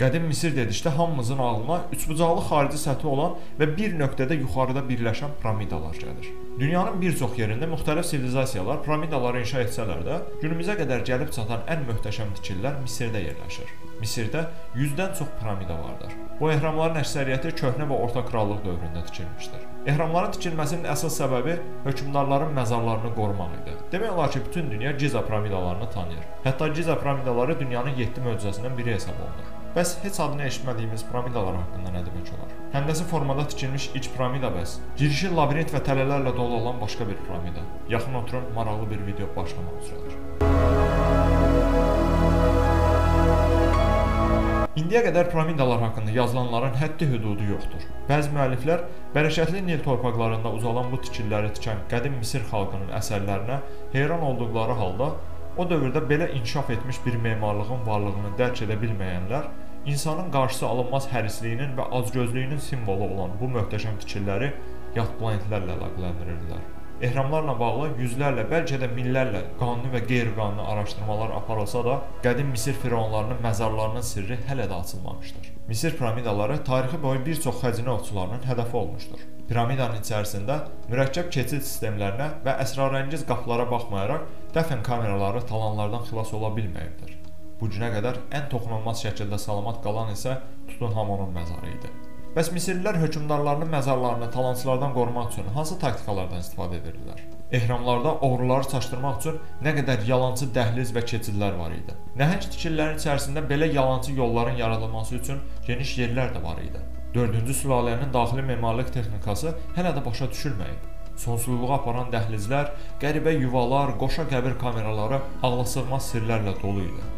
Qədim Misir dedikdə hamımızın ağlına üçbucaqlı xarici səthi olan və bir nöqtədə yuxarıda birləşən piramidalar gəlir. Dünyanın bir çox yerində müxtəlif sivilizasiyalar piramidaları inşa etsələr də, günümüzə qədər gəlib çatan ən möhtəşəm tikililər Misirdə yerləşir. Misirdə 100-dən çox piramida vardır. Bu ehramların əksəriyyəti köhnə və orta krallıq dövründə tikilmişdir. Ehramların tikilməsinin əsas səbəbi hökmdarların məzarlarını qorumaq idi. Demək olar ki, bütün dünya Giza piramidalarını tanıyır. Hətta Giza piramidaları dünyanın 7 möcüzəsindən biri hesab olunur. Bəs heç adını eşitmədiyimiz piramidalar haqqında nə demək olar? Həndəsi formada tikilmiş iç piramida bəs, girişi labirint və tələlərlə dolu olan başqa bir piramida. Yaxın oturun, maraqlı bir video başlamaq üzrədir. İndiyə qədər piramidalar haqqında yazılanların həddi-hüdudu yoxdur. Bəzi müəlliflər bərəkətli Nil torpaqlarında uzalan bu tikililəri tikən qədim Misir xalqının əsərlərinə heyran olduqları halda, o dövrdə belə inkişaf etmiş bir memarlığın varlığını dərk edə bilməyənlər, insanın qarşısı alınmaz hərisliyinin və azgözlüyünün simvolu olan bu möhtəşəm tikililəri yad planetlərlə əlaqələndirirlər. Ehramlarla bağlı yüzlərlə, bəlkə də minlərlə qanuni və qeyri-qanuni araşdırmalar aparılsa da, qədim Misir fironlarının məzarlarının sirri hələ də açılmamışdır. Misir piramidaları tarixi boyu bir çox xəzinə ovçularının hədəfi olmuşdur. Piramidanın içərisində mürəkkəb keçid sistemlərinə və əsrarəngiz qapılara baxmayaraq dəfn kameraları talanlardan xilas ola bilməyibdir. Bu günə qədər ən toxunulmaz şəkildə salamat qalan isə Tutanhamonun məzarı idi. Bəs Misirlilər hökmdarlarının məzarlarını talancılardan qorumaq üçün hansı taktikalardan istifadə edirlər? Ehramlarda oğruları çaşdırmaq üçün nə qədər yalancı dəhliz və keçidlər var idi. Nəhəng tikililərin içərisində belə yalancı yolların yaradılması üçün geniş yerlər də var idi. 4-cü sülalənin daxili memarlıq texnikası hələ də başa düşülməyib. Sonsuzluğa aparan dəhlizlər, qəribə yuvalar, qoşa qəbir kameraları ağlasığmaz sirlərlə dolu idi.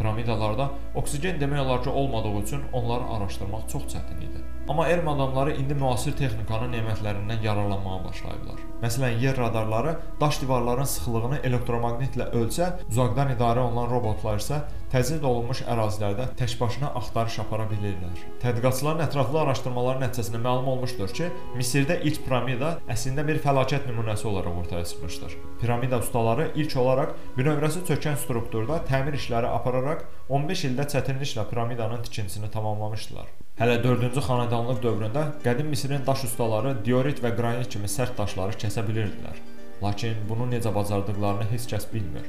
Piramidalarda oksigen demək olar ki olmadığı üçün onları araşdırmaq çox çətin idi. Amma elm adamları indi müasir texnikanın nemətlərindən yararlanmağa başlayıblar. Məsələn, yer radarları daş divarların sıxlığını elektromagnitlə ölçə, uzaqdan idarə olunan robotlar isə təcrid olunmuş ərazilərdə təkbaşına axtarış apara bilirlər. Tədqiqatçıların ətraflı araşdırmaları nəticəsində məlum olmuşdur ki, Misirdə ilk piramida əslində bir fəlakət nümunəsi olaraq ortaya çıxmışdır. Piramida ustaları ilk olaraq bünövrəsi çökən strukturda təmir işləri apararaq 15 ildə çətinliklə piramidanın tikintisini tamamlamışdılar. Hələ 4-cü xanədanlıq dövründə qədim Misirin daş ustaları diorit və qranit kimi sərt daşları kəsə bilirdilər. Lakin bunu necə bacardıqlarını heç kəs bilmir.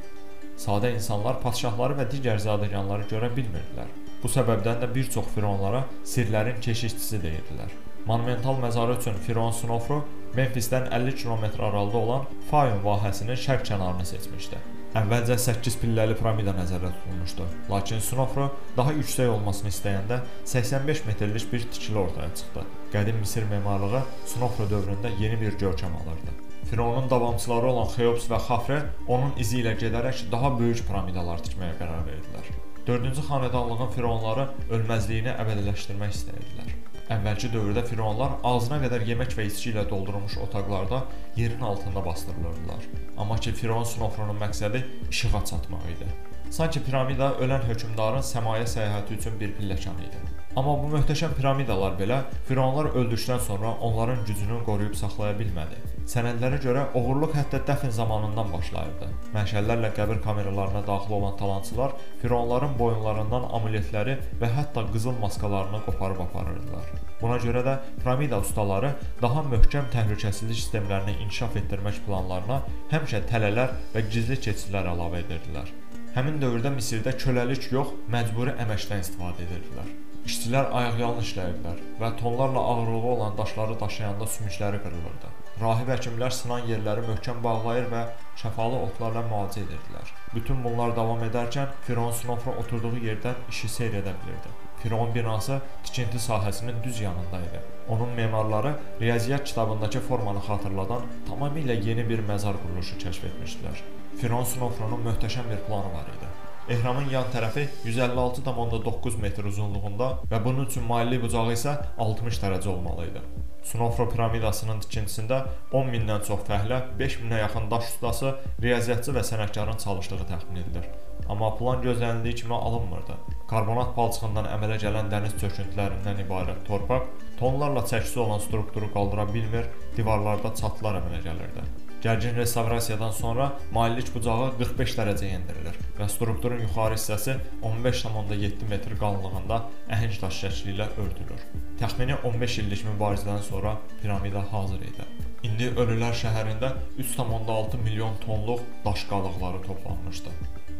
Sadə insanlar padşahları və digər zadəganları görə bilmirdilər. Bu səbəbdən də bir çox fironlara sirlərin keşişçisi deyirdilər. Monumental məzarı üçün firon Sinofru Memfisdən 50 km aralıda olan Fayum vahəsinin şərq kənarını seçmişdi. Əvvəlcə 8 pilləli piramida nəzərdə tutulmuşdu, lakin Sinofru daha yüksək olmasını istəyəndə 85 metrlik bir tikili ortaya çıxdı. Qədim Misir memarlığı Sinofru dövründə yeni bir görkəm alırdı. Fironun davamçıları olan Xeops və Xafre onun izi ilə gedərək daha böyük piramidalar tikməyə qərar verdilər. 4-cü xanədanlığın fironları ölməzliyini əbədiləşdirmək istəyirdilər. Əvvəlki dövrdə fironlar ağzına qədər yemək və içki ilə doldurulmuş otaqlarda yerin altında bastırılırdılar. Amma ki, firon Sinofrunun məqsədi işığa çatmaq idi. Sanki piramida ölən hökmdarın səmaya səyahəti üçün bir pilləkən idi. Amma bu möhtəşəm piramidalar belə fironlar öldükdən sonra onların gücünü qoruyub saxlaya bilmədi. Sənədlərə görə oğurluq hətta dəfn zamanından başlayırdı. Məşəllərlə qəbir kameralarına daxil olan talancılar fironların boyunlarından amuletləri və hətta qızıl maskalarını qoparıb aparırdılar. Buna görə də piramida ustaları daha möhkəm təhlükəsizlik sistemlərini inkişaf etdirmək planlarına həmişə tələlər və gizli keçidlər əlavə edirdilər. Həmin dövrdə Misirdə köləlik yox, məcburi əməkdən istifadə edirdilər. İşçilər ayaqyalın işləyirdilər və tonlarla ağırlığı olan daşları daşıyanda sümükləri qırılırdı. Rahib həkimlər sınan yerləri möhkəm bağlayır və şəfalı otlarla müalicə edirdilər. Bütün bunlar davam edərkən Firon Sinofru oturduğu yerdən işi seyr edə bilirdi. Firon binası tikinti sahəsinin düz yanında idi. Onun memarları riyaziyyat kitabındakı formanı xatırladan tamamilə yeni bir məzar quruluşu kəşf etmişdilər. Firon Sinofrunun möhtəşəm bir planı var idi. Ehramın yan tərəfi 156,9 metr uzunluğunda və bunun üçün mailli bucağı isə 60 dərəcə olmalıydı. Sinofru piramidasının tikintisində 10.000-dən çox fəhlə, 5.000-ə yaxın daş ustası, riyaziyyatçı və sənətkarın çalışdığı təxmin edilir. Amma plan gözlənildiyi kimi alınmırdı. Karbonat palçığından əmələ gələn dəniz çöküntülərindən ibarət torpaq, tonlarla çəkisi olan strukturu qaldıra bilmir, divarlarda çatlar əmələ gəlirdi. Gərgin restavrasiyadan sonra maillik bucağı 45 dərəcə endirilir və strukturun yuxarı hissəsi 15,7 metr qalınlığında əhəng daş şəkli ilə örtülür. Təxmini 15 illik mübarizədən sonra piramida hazır idi. İndi Ölülər şəhərində 3,6 milyon tonluq daş qalıqları toplanmışdı.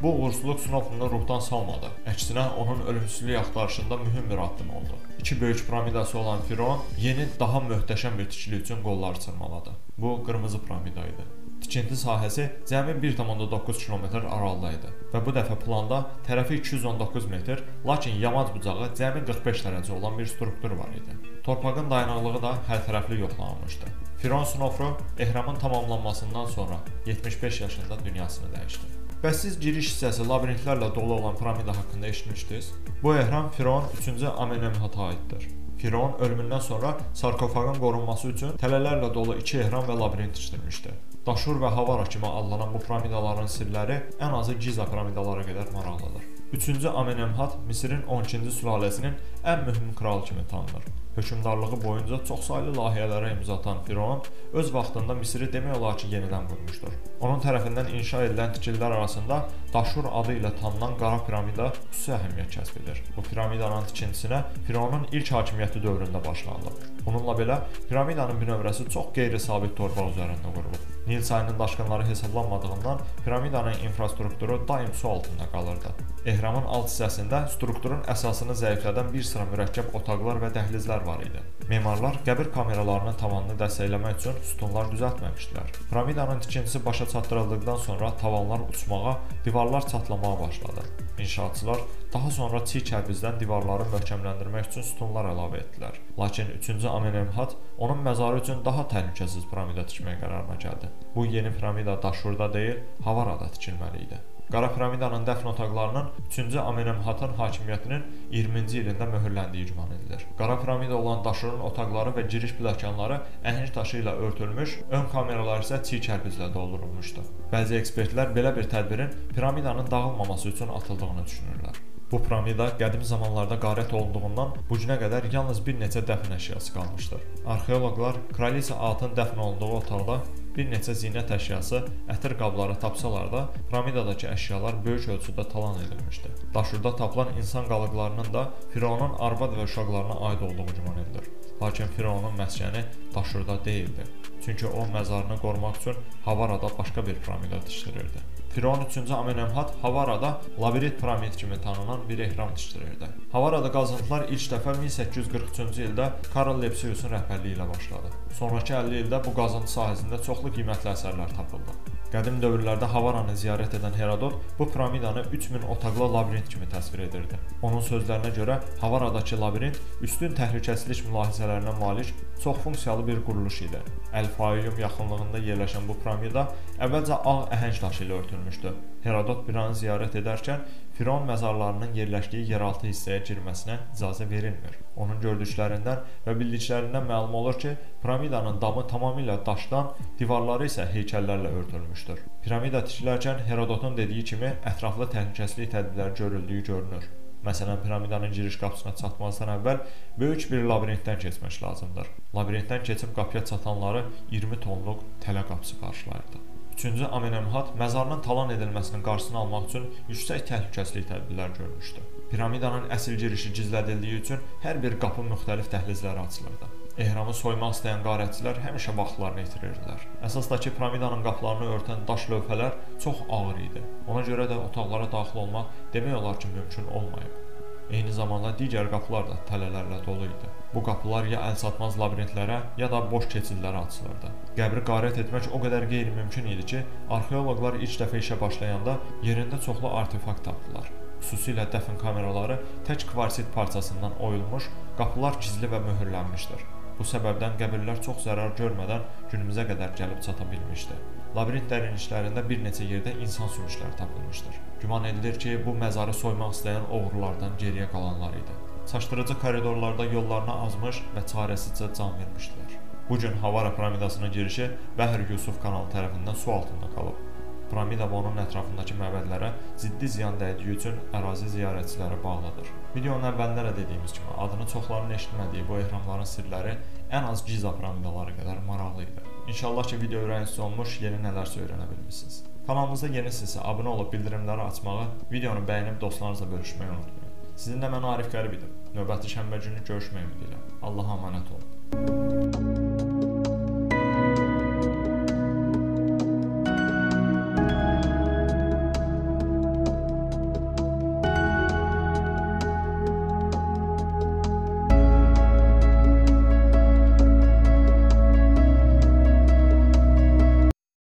Bu uğursuzluq Sinofrunu ruhdan salmadı. Əksinə onun ölümsüzlük axtarışında mühüm bir addım oldu. İki böyük piramidası olan Firon yeni, daha möhtəşəm bir tikili üçün qollar çırmaladı. Bu qırmızı piramida idi. Tikinti sahəsi cəmi 1,9 km aralıda idi və bu dəfə planda tərəfi 219 metr, lakin yamac bucağı cəmi 45 dərəcə olan bir struktur var idi. Torpağın dayanıqlığı da hər tərəfli yoxlanılmışdı. Firon Sinofru ehramın tamamlanmasından sonra 75 yaşında dünyasını dəyişdi. Bəs siz giriş hissəsi labirintlərlə dolu olan piramida haqqında eşitmişdiniz? Bu ehram Firon 3-cü Amenemhat'a aiddir. Firon ölümündən sonra sarkofaqın qorunması üçün tələlərlə dolu iki ehram və labirint işdirmişdi. Daşur və Havara kimi adlanan bu piramidaların sirləri ən azı Giza piramidalara qədər maraqlıdır. 3-cü Amenemhat Misirin 12-ci sülaləsinin ən mühüm kralı kimi tanınır. Hökümdarlığı boyunca çoxsaylı layihələrə imza atan Firon öz vaxtında Misri demək olar ki, yenidən qurmuşdur. Onun tərəfindən inşa edilən tikililər arasında Daşur adı ilə tanınan qara piramida xüsusi əhəmiyyət kəsb edir. Bu piramidanın tikintisinə Fironun ilk hakimiyyəti dövründə başlanılıb. Bununla belə piramidanın binövrəsi çox qeyri-sabit torpaq üzərində qurulub. Nil sayının daşqınları hesablanmadığından piramidanın infrastrukturu daim su altında qalırdı. Ehramın alt hissəsində strukturun əsasını zəiflədən bir sıra mürəkkəb otaqlar və dəhlizlər var idi. Memarlar qəbir kameralarının tavanını dəstəkləmək üçün sütunlar düzəltməmişdilər. Piramidanın tikintisi başa çatdırıldıqdan sonra tavanlar uçmağa, divarlar çatlamağa başladı. İnşaatçılar daha sonra çiy kərpicdən divarları möhkəmləndirmək üçün sütunlar əlavə etdilər. Lakin 3-cü Amenemhat onun məzarı üçün daha təhlükəsiz piramida tikmək qərarına gəldi. Bu yeni piramida Daşurda deyil, Havarada tikilməli idi. Qara piramidanın dəfn otaqlarının 3-cü Amenemhatın hakimiyyətinin 20-ci ilində möhürləndiyi güman edilir. Qara piramida olan Daşurun otaqları və giriş pilləkənləri əhəng daşı ilə örtülmüş, ön kameralar isə çiy kərpiclə doldurulmuşdu. Bəzi ekspertlər belə bir tədbirin piramidanın dağılmaması üçün atıldığını düşünürlər. Bu piramida qədim zamanlarda qarət olunduğundan bu günə qədər yalnız bir neçə dəfn əşyası qalmışdır. Arxeoloqlar Kraliça Atın dəfn olunduğu otaqda bir neçə zinət əşyası, ətir qabları tapsalar da piramidadakı əşyalar böyük ölçüdə talan edilmişdi. Daşurda tapılan insan qalıqlarının da Fironun arvad və uşaqlarına aid olduğu güman edilir. Lakin Fironun məskəni Daşurda deyildi, çünki o məzarını qorumaq üçün Havarada başqa bir piramida tikdirirdi. Firon 3-cü Amenemhat Havarada labirint piramid kimi tanınan bir ehram tikdirirdi. Havarada qazıntılar ilk dəfə 1843-cü ildə Karl Lepsius'un rəhbərliyi ilə başladı. Sonrakı 50 ildə bu qazıntı sahəsində çoxlu qiymətli əsərlər tapıldı. Qədim dövrlərdə Havaranı ziyarət edən Herodot bu piramidanı 3000 otaqlı labirint kimi təsvir edirdi. Onun sözlərinə görə Havaradakı labirint üstün təhlükəsizlik mülahizələrinə malik çox funksiyalı bir quruluş idi. Fayum yaxınlığında yerləşən bu piramida əvvəlcə ağ əhəng daşı ilə örtülmüşdü. Herodot piramidini ziyarət edərkən Firon məzarlarının yerləşdiyi yeraltı hissəyə girməsinə icazə verilmir. Onun gördüklərindən və bildiklərindən məlum olur ki, piramidanın damı tamamilə daşdan, divarları isə heykəllərlə örtülmüşdür. Piramida tikilərkən Herodotun dediyi kimi ətraflı təhlükəsizlik tədbirləri görüldüyü görünür. Məsələn, piramidanın giriş qapısına çatmazdan əvvəl böyük bir labirintdən keçmək lazımdır. Labirintdən keçib qapıya çatanları 20 tonluq tələ qapısı qarşılayırdı. 3-cü Amenemhat məzarının talan edilməsinin qarşısını almaq üçün yüksək təhlükəsizlik tədbirlər görmüşdü. Piramidanın əsl girişi gizlədildiyi üçün hər bir qapı müxtəlif dəhlizlərə açılırdı. Ehramı soymaq istəyən qarətçilər həmişə vaxtlarını itirirdilər. Əsasdakı piramidanın qapılarını örtən daş lövhələr çox ağır idi. Ona görə də otaqlara daxil olmaq demək olar ki, mümkün olmayıb. Eyni zamanda digər qapılar da tələlərlə dolu idi. Bu qapılar ya əlçatmaz labirintlərə, ya da boş keçidlərə açılırdı. Qəbri qarət etmək o qədər qeyri-mümkün idi ki, arxeoloqlar ilk dəfə işə başlayanda yerində çoxlu artefakt tapdılar. Xüsusilə dəfn kameraları tək kvarsit parçasından oyulmuş, qapılar gizli və möhürlənmişdir. Bu səbəbdən qəbirlər çox zərər görmədən günümüzə qədər gəlib çata bilmişdi. Labirint dərinliklərində bir neçə yerdə insan sümükləri tapılmışdır. Güman edilir ki, bu məzarı soymaq istəyən oğrulardan geriyə qalanlar idi. Çaşdırıcı koridorlarda yollarına azmış və çarəsizcə can vermişdilər. Bugün Havara piramidasının girişi Bəhr Yusuf kanalı tərəfindən su altında qalıb. Piramida və onun ətrafındakı məbədlərə ciddi ziyan dəydiyi üçün ərazi ziyarətçilərə bağlıdır. Videonun əvvəlində də dediyimiz kimi, adını çoxlarının eşitmədiyi bu ehramların sirləri ən az Giza piramidaları qədər maraqlı idi. İnşallah ki, video öyrəncisi olmuş, yeni nələrsə öyrənə bilmişsiniz. Kanalımıza yenisinizsə abunə olub bildirimləri açmağı, videonu bəyənib dostlarınızla bölüşməyi unutmayın. Sizinlə mən Arif Qərib idim. Növbəti şənbə günü görüşmək ümidilə. Allaha əmanət olun.